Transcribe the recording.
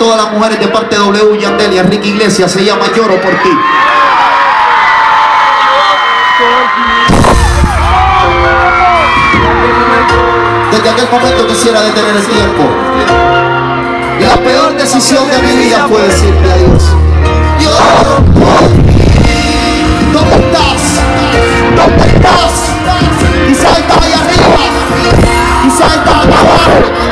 todas las mujeres de parte de W y Yandel y Enrique Iglesias. Se llama Lloro Por Ti. Desde aquel momento quisiera detener el tiempo. La peor decisión de mi vida fue decirle adiós. Lloro por ti. ¿Dónde estás? ¿Dónde estás? Quizá estás allá arriba, quizá estás abajo.